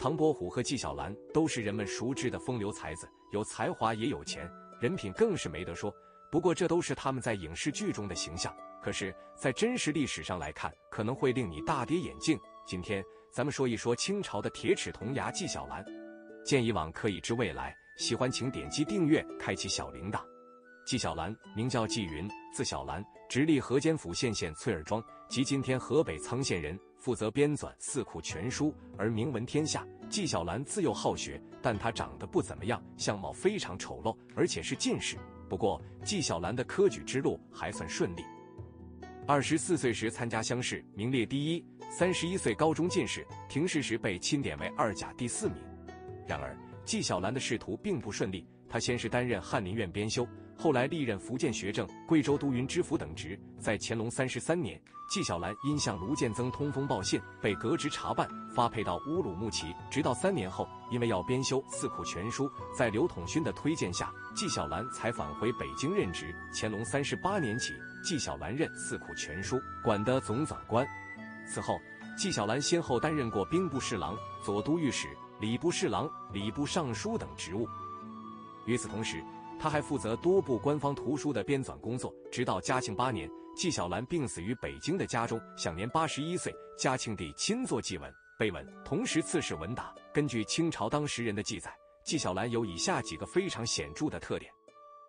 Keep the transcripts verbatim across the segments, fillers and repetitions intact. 唐伯虎和纪晓岚都是人们熟知的风流才子，有才华也有钱，人品更是没得说。不过这都是他们在影视剧中的形象，可是，在真实历史上来看，可能会令你大跌眼镜。今天，咱们说一说清朝的铁齿铜牙纪晓岚。见以往，可以知未来。喜欢请点击订阅，开启小铃铛。纪晓岚名叫纪云，字晓岚，直隶河间府献县翠儿庄，即今天河北沧县人，负责编纂《四库全书》而名闻天下。纪晓岚自幼好学，但他长得不怎么样，相貌非常丑陋，而且是近视。不过，纪晓岚的科举之路还算顺利。二十四岁时参加乡试，名列第一；三十一岁高中进士，廷试时被钦点为二甲第四名。然而，纪晓岚的仕途并不顺利，他先是担任翰林院编修，后来历任福建学政、贵州都匀知府等职。在乾隆三十三年，纪晓岚因向卢建增通风报信，被革职查办，发配到乌鲁木齐。直到三年后，因为要编修《四库全书》，在刘统勋的推荐下，纪晓岚才返回北京任职。乾隆三十八年起，纪晓岚任《四库全书》馆的总纂官。此后，纪晓岚先后担任过兵部侍郎、左都御史、礼部侍郎、礼部尚书等职务。与此同时，他还负责多部官方图书的编纂工作。直到嘉庆八年，纪晓岚病死于北京的家中，享年八十一岁。嘉庆帝亲作祭文，碑文，同时赐谥文达。根据清朝当时人的记载，纪晓岚有以下几个非常显著的特点：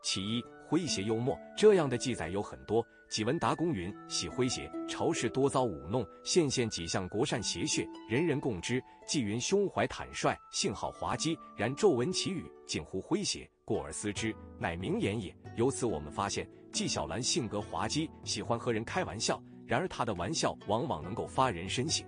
其一，诙谐幽默，这样的记载有很多。纪文达公云：“喜诙谐，朝事多遭舞弄，现现几项国善邪血，人人共知。”纪云胸怀坦率，性好滑稽，然骤闻其语，近乎诙谐，过而思之，乃名言也。由此我们发现，纪晓岚性格滑稽，喜欢和人开玩笑，然而他的玩笑往往能够发人深省，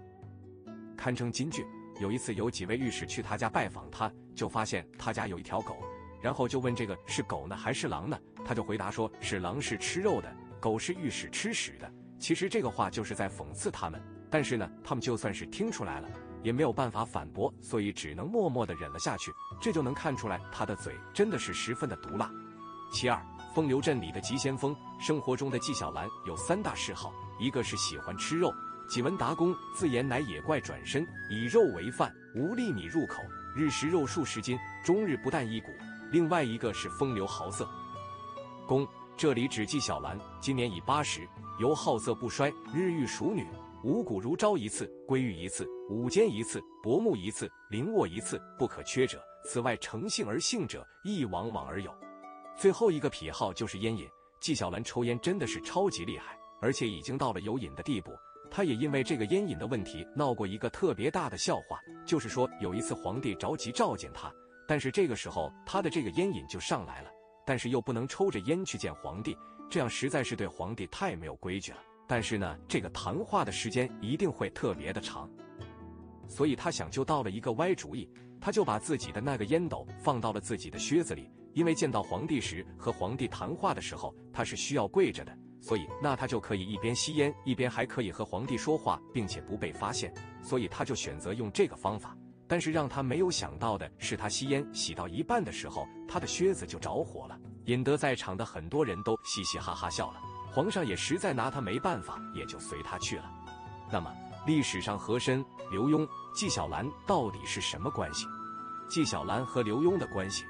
堪称金句。有一次，有几位御史去他家拜访他，就发现他家有一条狗，然后就问这个是狗呢还是狼呢？他就回答说是狼是吃肉的，狗是御史吃屎的。其实这个话就是在讽刺他们，但是呢，他们就算是听出来了，也没有办法反驳，所以只能默默地忍了下去。这就能看出来他的嘴真的是十分的毒辣。其二，风流阵里的急先锋。生活中的纪晓岚有三大嗜好，一个是喜欢吃肉。纪文达公自言乃野怪转身，以肉为饭，无粒米入口，日食肉数十斤，终日不啖一骨。另外一个是风流好色公，这里指纪晓岚，今年已八十，由好色不衰，日遇熟女，五谷如朝一次，归玉一次，午间一次，薄暮一次，临卧一次，不可缺者。此外，成性而性者，亦往往而有。最后一个癖好就是烟瘾，纪晓岚抽烟真的是超级厉害，而且已经到了有瘾的地步。他也因为这个烟瘾的问题闹过一个特别大的笑话，就是说有一次皇帝着急召见他，但是这个时候他的这个烟瘾就上来了，但是又不能抽着烟去见皇帝，这样实在是对皇帝太没有规矩了。但是呢，这个谈话的时间一定会特别的长，所以他想就到了一个歪主意，他就把自己的那个烟斗放到了自己的靴子里，因为见到皇帝时和皇帝谈话的时候他是需要跪着的，所以那他就可以一边吸烟一边还可以和皇帝说话，并且不被发现，所以他就选择用这个方法。但是让他没有想到的是，他吸烟洗到一半的时候，他的靴子就着火了，引得在场的很多人都嘻嘻哈哈笑了。皇上也实在拿他没办法，也就随他去了。那么，历史上和珅、刘墉、纪晓岚到底是什么关系？纪晓岚和刘墉的关系，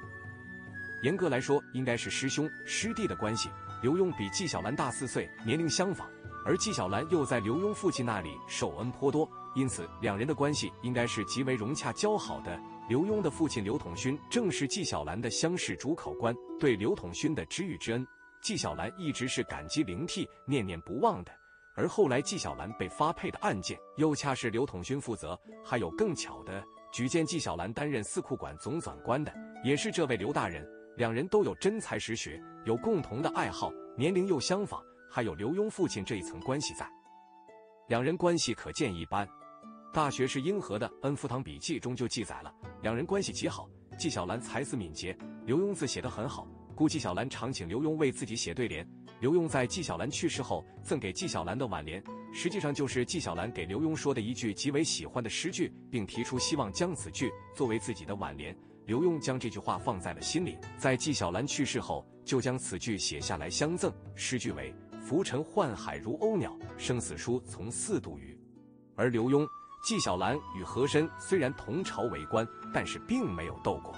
严格来说应该是师兄师弟的关系。刘墉比纪晓岚大四岁，年龄相仿，而纪晓岚又在刘墉父亲那里受恩颇多。因此，两人的关系应该是极为融洽交好的。刘墉的父亲刘统勋正是纪晓岚的乡试主考官，对刘统勋的知遇之恩，纪晓岚一直是感激灵涕、念念不忘的。而后来纪晓岚被发配的案件，又恰是刘统勋负责。还有更巧的，举荐纪晓岚担任四库馆总纂官的，也是这位刘大人。两人都有真才实学，有共同的爱好，年龄又相仿，还有刘墉父亲这一层关系在，两人关系可见一斑。大学士英和的《恩福堂笔记》中就记载了，两人关系极好。纪晓岚才思敏捷，刘墉字写得很好，故纪晓岚常请刘墉为自己写对联。刘墉在纪晓岚去世后赠给纪晓岚的挽联，实际上就是纪晓岚给刘墉说的一句极为喜欢的诗句，并提出希望将此句作为自己的挽联。刘墉将这句话放在了心里，在纪晓岚去世后就将此句写下来相赠，诗句为浮沉宦海如鸥鸟，生死书从四度余。而刘墉纪晓岚与和珅虽然同朝为官，但是并没有斗过。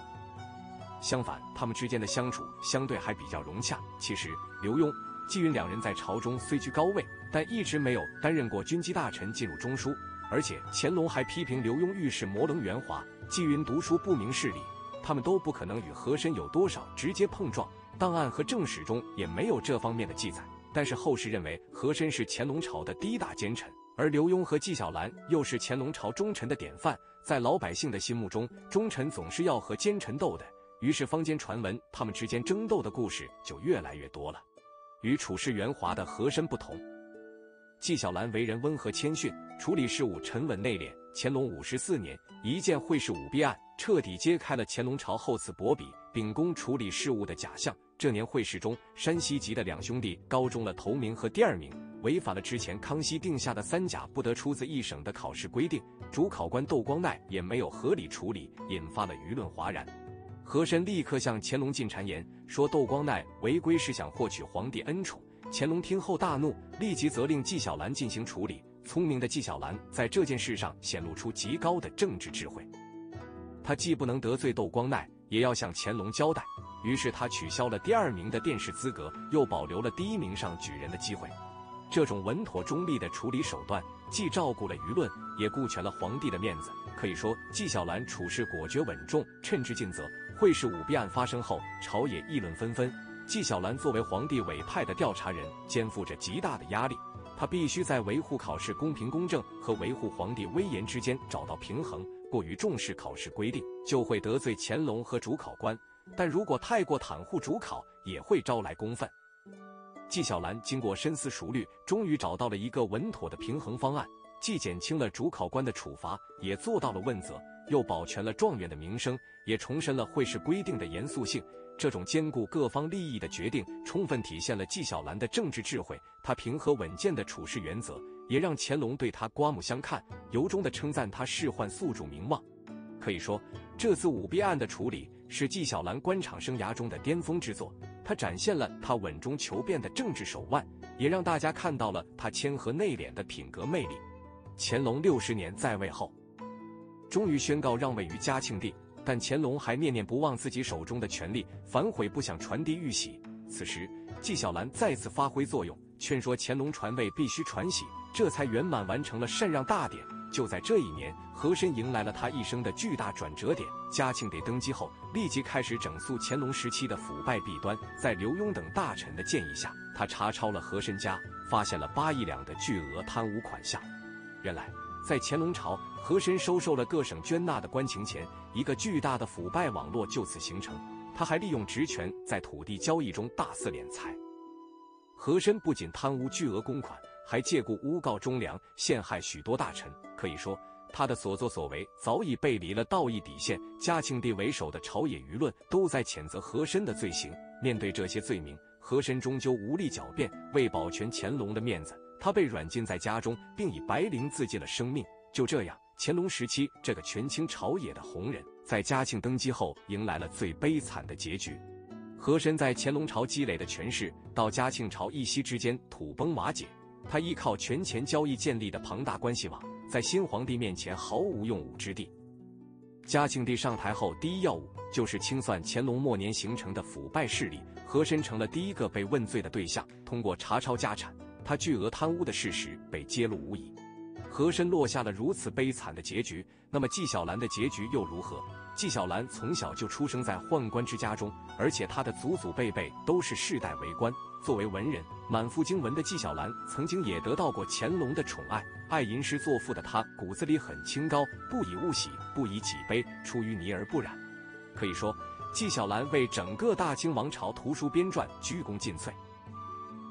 相反，他们之间的相处相对还比较融洽。其实，刘墉、纪昀两人在朝中虽居高位，但一直没有担任过军机大臣，进入中枢。而且，乾隆还批评刘墉遇事模棱圆滑，纪昀读书不明事理，他们都不可能与和珅有多少直接碰撞。档案和正史中也没有这方面的记载。 但是后世认为和珅是乾隆朝的第一大奸臣，而刘墉和纪晓岚又是乾隆朝忠臣的典范。在老百姓的心目中，忠臣总是要和奸臣斗的，于是坊间传闻他们之间争斗的故事就越来越多了。与处事圆滑的和珅不同，纪晓岚为人温和谦逊，处理事务沉稳内敛。乾隆五十四年，一件会试舞弊案彻底揭开了乾隆朝厚此薄彼、秉公处理事务的假象。 这年会试中，山西籍的两兄弟高中了头名和第二名，违反了之前康熙定下的三甲不得出自一省的考试规定。主考官窦光鼐也没有合理处理，引发了舆论哗然。和珅立刻向乾隆进谗言，说窦光鼐违规是想获取皇帝恩宠。乾隆听后大怒，立即责令纪晓岚进行处理。聪明的纪晓岚在这件事上显露出极高的政治智慧，他既不能得罪窦光鼐，也要向乾隆交代。 于是他取消了第二名的殿试资格，又保留了第一名上举人的机会。这种稳妥中立的处理手段，既照顾了舆论，也顾全了皇帝的面子。可以说，纪晓岚处事果决稳重，称职尽责。会试舞弊案发生后，朝野议论纷纷。纪晓岚作为皇帝委派的调查人，肩负着极大的压力，他必须在维护考试公平公正和维护皇帝威严之间找到平衡。过于重视考试规定，就会得罪乾隆和主考官。 但如果太过袒护主考，也会招来公愤。纪晓岚经过深思熟虑，终于找到了一个稳妥的平衡方案，既减轻了主考官的处罚，也做到了问责，又保全了状元的名声，也重申了会试规定的严肃性。这种兼顾各方利益的决定，充分体现了纪晓岚的政治智慧，他平和稳健的处事原则，也让乾隆对他刮目相看，由衷地称赞他仕宦宿主名望。可以说，这次舞弊案的处理 是纪晓岚官场生涯中的巅峰之作，他展现了他稳中求变的政治手腕，也让大家看到了他谦和内敛的品格魅力。乾隆六十年在位后，终于宣告让位于嘉庆帝，但乾隆还念念不忘自己手中的权力，反悔不想传递玉玺。此时，纪晓岚再次发挥作用，劝说乾隆传位必须传玺，这才圆满完成了禅让大典。 就在这一年，和珅迎来了他一生的巨大转折点。嘉庆帝登基后，立即开始整肃乾隆时期的腐败弊端。在刘墉等大臣的建议下，他查抄了和珅家，发现了八亿两的巨额贪污款项。原来，在乾隆朝，和珅收受了各省捐纳的官情钱，一个巨大的腐败网络就此形成。他还利用职权在土地交易中大肆敛财。和珅不仅贪污巨额公款， 还借故诬告忠良，陷害许多大臣。可以说，他的所作所为早已背离了道义底线。嘉庆帝为首的朝野舆论都在谴责和珅的罪行。面对这些罪名，和珅终究无力狡辩。为保全乾隆的面子，他被软禁在家中，并以白绫自尽了生命。就这样，乾隆时期这个权倾朝野的红人，在嘉庆登基后迎来了最悲惨的结局。和珅在乾隆朝积累的权势，到嘉庆朝一夕之间土崩瓦解。 他依靠权钱交易建立的庞大关系网，在新皇帝面前毫无用武之地。嘉庆帝上台后，第一要务就是清算乾隆末年形成的腐败势力。和珅成了第一个被问罪的对象。通过查抄家产，他巨额贪污的事实被揭露无疑。和珅落下了如此悲惨的结局，那么纪晓岚的结局又如何？纪晓岚从小就出生在宦官之家中，而且他的祖祖辈辈都是世代为官。 作为文人，满腹经文的纪晓岚曾经也得到过乾隆的宠爱。爱吟诗作赋的他，骨子里很清高，不以物喜，不以己悲，出淤泥而不染。可以说，纪晓岚为整个大清王朝图书编撰鞠躬尽瘁。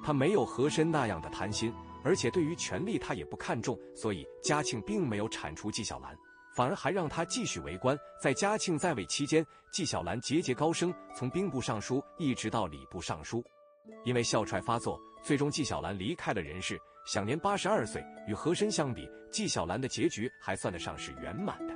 他没有和珅那样的贪心，而且对于权力他也不看重，所以嘉庆并没有铲除纪晓岚，反而还让他继续为官。在嘉庆在位期间，纪晓岚节节高升，从兵部尚书一直到礼部尚书。 因为哮喘发作，最终纪晓岚离开了人世，享年八十二岁。与和珅相比，纪晓岚的结局还算得上是圆满的。